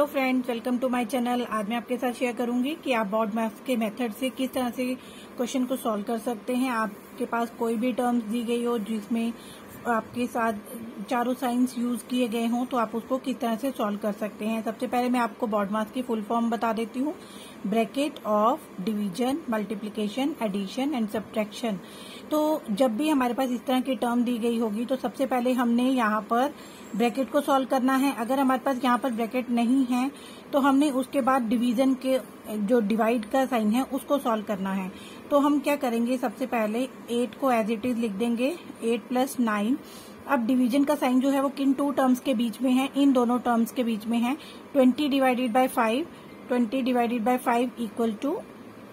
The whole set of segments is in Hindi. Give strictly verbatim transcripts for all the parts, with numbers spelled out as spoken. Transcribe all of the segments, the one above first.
Hello friends, welcome to my channel. आज मैं आपके साथ शेयर करूंगी कि आप बॉडमास के मेथड से किस तरह से क्वेश्चन को सॉल्व कर सकते हैं। आपके पास कोई भी टर्म्स दी गई हो जिसमें आपके साथ चारों साइंस यूज किए गए हों, तो आप उसको किस तरह से सॉल्व कर सकते हैं। सबसे पहले मैं आपको बॉडमास की फुल फॉर्म बता देती हूँ। Bracket of division, multiplication, addition and subtraction. तो जब भी हमारे पास इस तरह की टर्म दी गई होगी तो सबसे पहले हमने यहाँ पर ब्रैकेट को सॉल्व करना है। अगर हमारे पास यहाँ पर ब्रैकेट नहीं है तो हमने उसके बाद डिवीजन के जो डिवाइड का साइन है उसको सॉल्व करना है। तो हम क्या करेंगे, सबसे पहले एट को एज इट इज लिख देंगे, एट प्लस नाइन। अब डिवीजन का साइन जो है वो किन टू टर्म्स के बीच में है, इन दोनों टर्म्स के बीच में है। Twenty divided by five, twenty divided by five equal to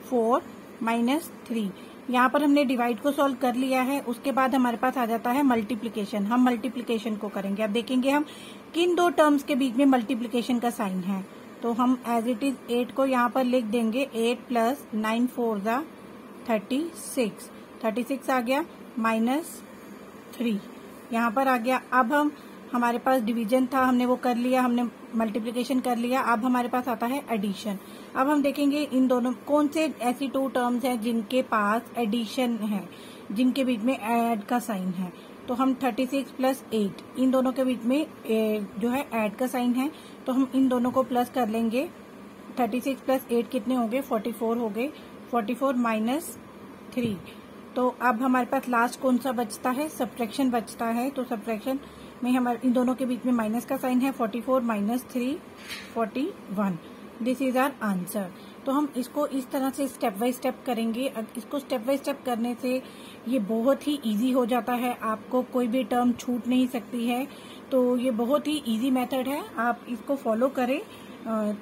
four minus three. यहाँ पर हमने डिवाइड को सॉल्व कर लिया है। उसके बाद हमारे पास आ जाता है मल्टीप्लिकेशन। हम मल्टीप्लिकेशन को करेंगे। अब देखेंगे हम किन दो टर्म्स के बीच में मल्टीप्लिकेशन का साइन है। तो हम एज इट इज एट को यहाँ पर लिख देंगे, एट प्लस नाइन फोर जा थर्टी सिक्स, थर्टी सिक्स आ गया माइनस थ्री यहाँ पर आ गया। अब हम हमारे पास डिवीजन था, हमने वो कर लिया, हमने मल्टीप्लिकेशन कर लिया। अब हमारे पास आता है एडिशन। अब हम देखेंगे इन दोनों कौन से ऐसी टू टर्म्स हैं जिनके पास एडिशन है, जिनके बीच में ऐड का साइन है। तो हम थर्टी सिक्स प्लस एट, इन दोनों के बीच में जो है ऐड का साइन है, तो हम इन दोनों को प्लस कर लेंगे। थर्टी सिक्स प्लस एट कितने हो गए, फोर्टी फोर हो गए। फोर्टी फोर माइनस थ्री, तो अब हमारे पास लास्ट कौन सा बचता है, सब्ट्रैक्शन बचता है। तो सब्ट्रैक्शन में हमारे इन दोनों के बीच में माइनस का साइन है, forty four minus three forty one. This is our answer. तो हम इसको इस तरह से स्टेप बाय स्टेप करेंगे। इसको स्टेप बाय स्टेप करने से ये बहुत ही इजी हो जाता है, आपको कोई भी टर्म छूट नहीं सकती है। तो ये बहुत ही इजी मेथड है, आप इसको फॉलो करें।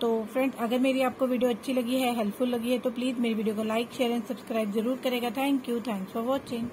तो फ्रेंड, अगर मेरी आपको वीडियो अच्छी लगी है, हेल्पफुल लगी है, तो प्लीज़ मेरी वीडियो को लाइक, शेयर एंड सब्सक्राइब जरूर करेगा। Thank you, thanks for watching.